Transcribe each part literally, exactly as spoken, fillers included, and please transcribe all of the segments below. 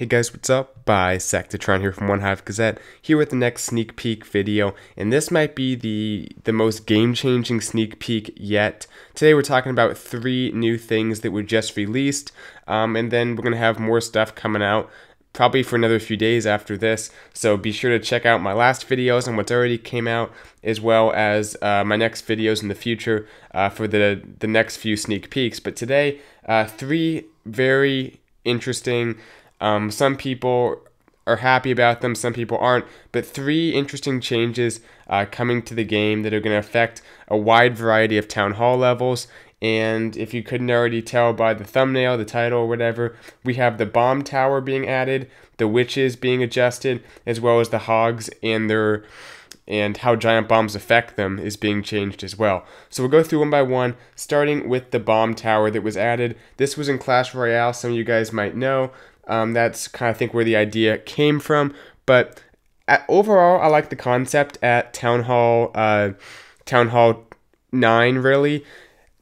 Hey guys, what's up? Bisectatron here from One Hive Gazette, here with the next sneak peek video, and this might be the the most game-changing sneak peek yet. Today we're talking about three new things that were just released, um, and then we're going to have more stuff coming out probably for another few days after this, so be sure to check out my last videos on what's already came out, as well as uh, my next videos in the future uh, for the, the next few sneak peeks. But today, uh, three very interesting... Um, some people are happy about them, some people aren't, but three interesting changes uh, coming to the game that are going to affect a wide variety of Town Hall levels. And if you couldn't already tell by the thumbnail, the title, or whatever, we have the Bomb Tower being added, the Witches being adjusted, as well as the Hogs and their... and how giant bombs affect them is being changed as well. So we'll go through one by one, starting with the Bomb Tower that was added. This was in Clash Royale, some of you guys might know. Um, that's kind of, I think, where the idea came from. But at, overall, I like the concept at Town Hall, uh, Town Hall nine, really.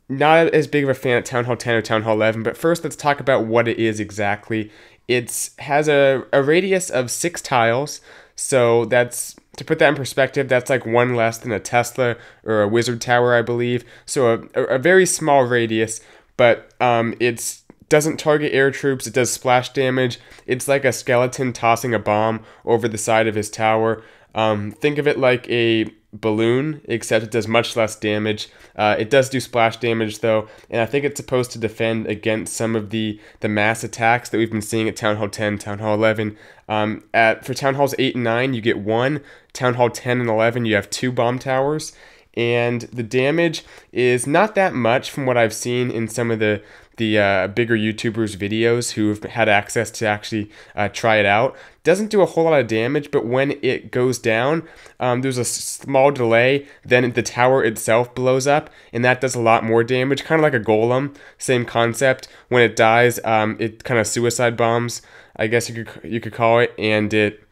Not as big of a fan at Town Hall ten or Town Hall eleven, but first let's talk about what it is exactly. It has a, a radius of six tiles, so that's... to put that in perspective, that's like one less than a Tesla or a Wizard Tower, I believe. So a, a very small radius, but um, it doesn't target air troops. It does splash damage. It's like a skeleton tossing a bomb over the side of his tower. Um, think of it like a balloon, except it does much less damage. Uh, it does do splash damage, though, and I think it's supposed to defend against some of the, the mass attacks that we've been seeing at Town Hall ten, Town Hall eleven. Um, at for Town Halls eight and nine, you get one. Town Hall ten and eleven, you have two bomb towers. And the damage is not that much from what I've seen in some of the, the uh, bigger YouTubers' videos who've had access to actually uh, try it out. Doesn't do a whole lot of damage, but when it goes down, um, there's a small delay, then the tower itself blows up, and that does a lot more damage, kind of like a Golem, same concept. When it dies, um, it kind of suicide bombs, I guess you could, you could call it, and it...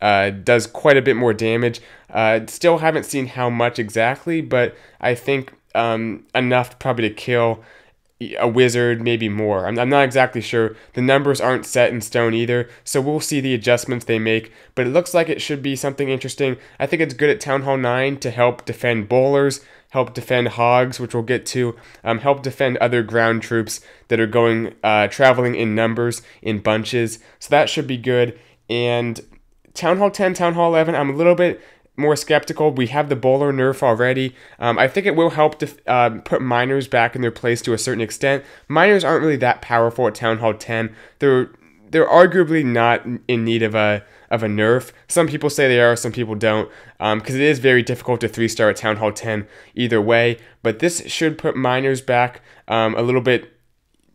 Uh, does quite a bit more damage. Uh, still haven't seen how much exactly, but I think um, enough probably to kill a wizard, maybe more. I'm, I'm not exactly sure. The numbers aren't set in stone either, so we'll see the adjustments they make, but it looks like it should be something interesting. I think it's good at Town Hall nine to help defend bowlers, help defend hogs, which we'll get to, um, help defend other ground troops that are going uh, traveling in numbers, in bunches, so that should be good. And Town Hall ten, Town Hall eleven, I'm a little bit more skeptical. We have the bowler nerf already. Um, I think it will help to uh, put miners back in their place to a certain extent. Miners aren't really that powerful at Town Hall ten. They're they're arguably not in need of a of a nerf. Some people say they are, some people don't, um, because it is very difficult to three-star at Town Hall ten either way. But this should put miners back um, a little bit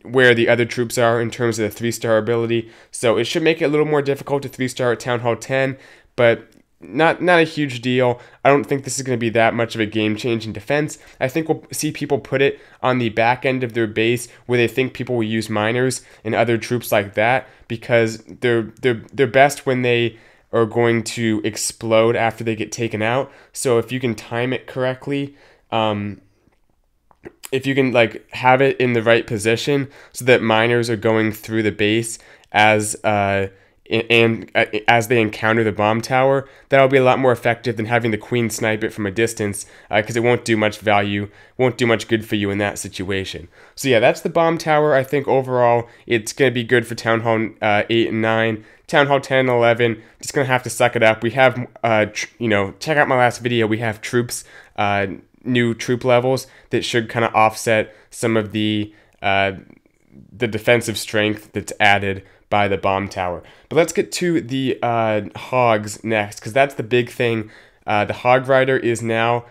where the other troops are in terms of the three-star ability. So it should make it a little more difficult to three-star at Town Hall ten, but not not a huge deal. I don't think this is going to be that much of a game-changing defense. I think we'll see people put it on the back end of their base where they think people will use miners and other troops like that, because they're they're they're best when they are going to explode after they get taken out. So if you can time it correctly, um, if you can like have it in the right position so that miners are going through the base as uh and uh, as they encounter the bomb tower, that'll be a lot more effective than having the queen snipe it from a distance, because uh, it won't do much value, won't do much good for you in that situation. So yeah, that's the bomb tower. I think overall it's going to be good for Town Hall uh, eight and nine. Town Hall ten and eleven, just going to have to suck it up. We have, uh, tr you know, check out my last video, we have troops, uh, new troop levels that should kind of offset some of the uh, the defensive strength that's added by the bomb tower. But let's get to the uh, hogs next, because that's the big thing. Uh, the hog rider is now,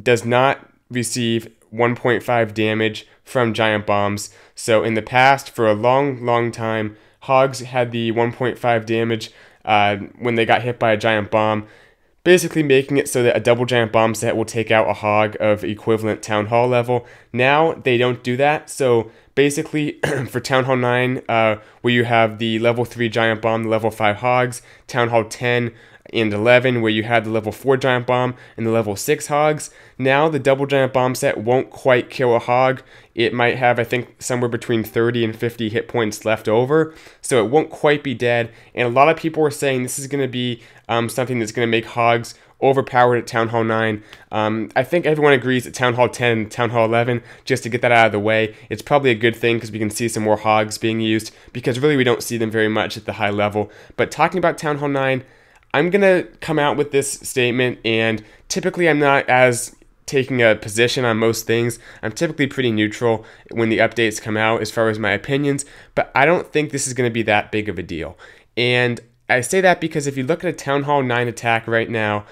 does not receive one point five damage from giant bombs. So in the past, for a long, long time, hogs had the one point five damage uh, when they got hit by a giant bomb, basically making it so that a double giant bomb set will take out a hog of equivalent Town Hall level. Now, they don't do that, so basically for Town Hall nine, uh, where you have the level three giant bomb, the level five hogs, Town Hall ten, and eleven, where you had the level four giant bomb and the level six hogs. Now the double giant bomb set won't quite kill a hog. It might have, I think, somewhere between thirty and fifty hit points left over, so it won't quite be dead. And a lot of people are saying this is going to be um, something that's going to make hogs overpowered at Town Hall nine. Um, I think everyone agrees at Town Hall ten and Town Hall eleven, just to get that out of the way. It's probably a good thing because we can see some more hogs being used, because really we don't see them very much at the high level. But talking about Town Hall nine, I'm going to come out with this statement, and typically I'm not as taking a position on most things. I'm typically pretty neutral when the updates come out as far as my opinions, but I don't think this is going to be that big of a deal. And I say that because if you look at a Town Hall nine attack right now,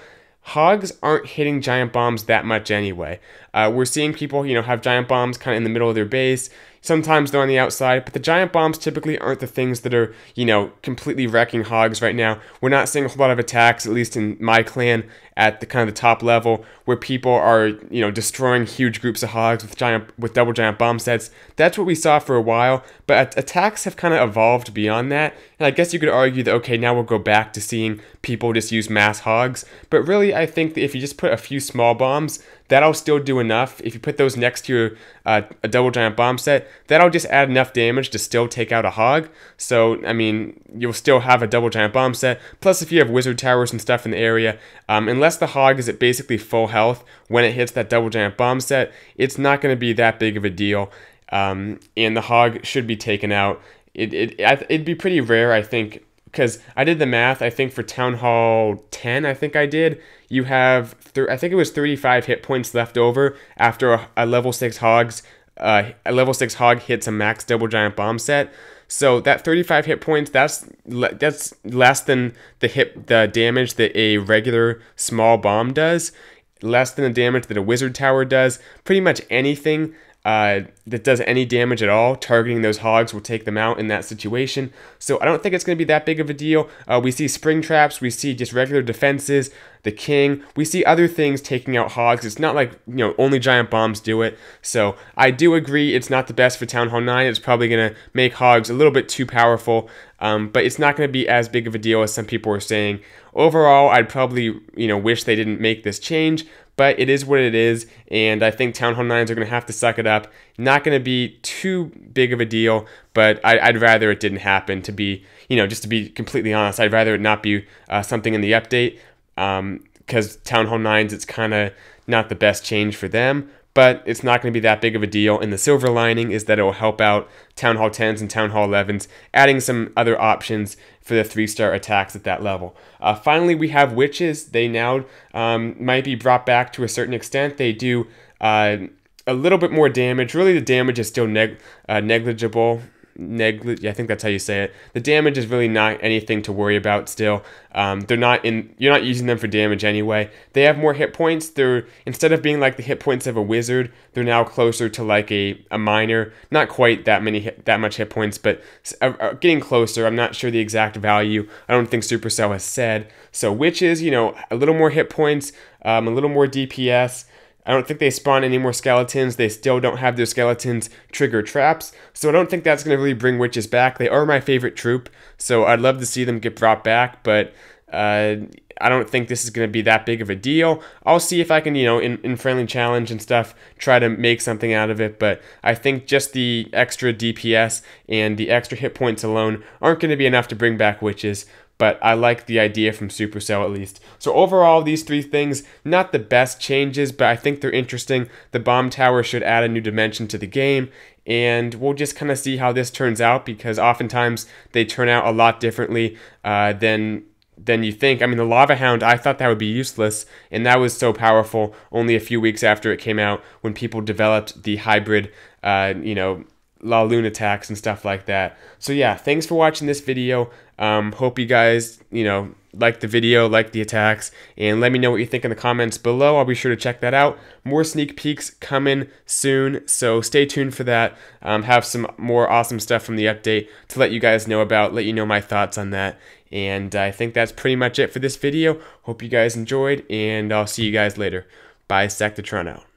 hogs aren't hitting giant bombs that much anyway. Uh, we're seeing people, you know, have giant bombs kind of in the middle of their base. Sometimes they're on the outside, but the giant bombs typically aren't the things that are, you know, completely wrecking hogs right now. We're not seeing a whole lot of attacks, at least in my clan, at the kind of the top level, where people are, you know, destroying huge groups of hogs with giant, with double giant bomb sets. That's what we saw for a while, but attacks have kind of evolved beyond that. And I guess you could argue that, okay, now we'll go back to seeing people just use mass hogs. But really, I think that if you just put a few small bombs, that'll still do enough. If you put those next to your, uh, a double giant bomb set, that'll just add enough damage to still take out a hog. So, I mean, you'll still have a double giant bomb set. Plus, if you have wizard towers and stuff in the area, um, unless the hog is at basically full health when it hits that double giant bomb set, it's not going to be that big of a deal. Um, and the hog should be taken out. It, it, it'd be pretty rare, I think, because I did the math. I think for Town Hall ten, I think I did, you have, th I think it was thirty-five hit points left over after a, a level six hogs, uh, a level six hog hits a max double giant bomb set. So that thirty-five hit points, that's le that's less than the hit the damage that a regular small bomb does, less than the damage that a wizard tower does. Pretty much anything Uh, that does any damage at all, targeting those hogs will take them out in that situation. So I don't think it's going to be that big of a deal. Uh, we see spring traps, we see just regular defenses, the king, we see other things taking out hogs. It's not like, you know, only giant bombs do it. So I do agree it's not the best for Town Hall nine. It's probably going to make hogs a little bit too powerful, um, but it's not going to be as big of a deal as some people are saying. Overall, I'd probably, you know, wish they didn't make this change, but it is what it is, and I think Town Hall nines are going to have to suck it up. Not going to be too big of a deal, but I, I'd rather it didn't happen, to be, you know, just to be completely honest. I'd rather it not be uh, something in the update, because um, Town Hall nines, it's kind of not the best change for them, but it's not going to be that big of a deal. And the silver lining is that it will help out Town Hall tens and Town Hall elevens, adding some other options for the three-star attacks at that level. Uh, finally, we have witches. They now um, might be brought back to a certain extent. They do uh, a little bit more damage. Really, the damage is still neg uh, negligible. Negli I think that's how you say it. The damage is really not anything to worry about still. Um, they're not in, you're not using them for damage anyway. They have more hit points. They're, instead of being like the hit points of a wizard, they're now closer to like a, a miner. Not quite that many, hit, that much hit points, but uh, getting closer. I'm not sure the exact value. I don't think Supercell has said. So witches, you know, a little more hit points, um, a little more D P S. I don't think they spawn any more skeletons. They still don't have their skeletons trigger traps, so I don't think that's going to really bring witches back. They are my favorite troop, so I'd love to see them get brought back, but uh, I don't think this is going to be that big of a deal. I'll see if I can, you know, in, in friendly challenge and stuff, try to make something out of it, but I think just the extra D P S and the extra hit points alone aren't going to be enough to bring back witches. But I like the idea from Supercell at least. So overall, these three things, not the best changes, but I think they're interesting. The Bomb Tower should add a new dimension to the game, and we'll just kind of see how this turns out, because oftentimes they turn out a lot differently uh, than... than you think. I mean, the Lava Hound, I thought that would be useless, and that was so powerful only a few weeks after it came out, when people developed the hybrid, uh, you know, La Lune attacks and stuff like that. So yeah, thanks for watching this video. Um, hope you guys, you know, like the video, like the attacks, and let me know what you think in the comments below. I'll be sure to check that out. More sneak peeks coming soon, so stay tuned for that. Um, have some more awesome stuff from the update to let you guys know about, let you know my thoughts on that. And I think that's pretty much it for this video. Hope you guys enjoyed, and I'll see you guys later. Bisectatron out.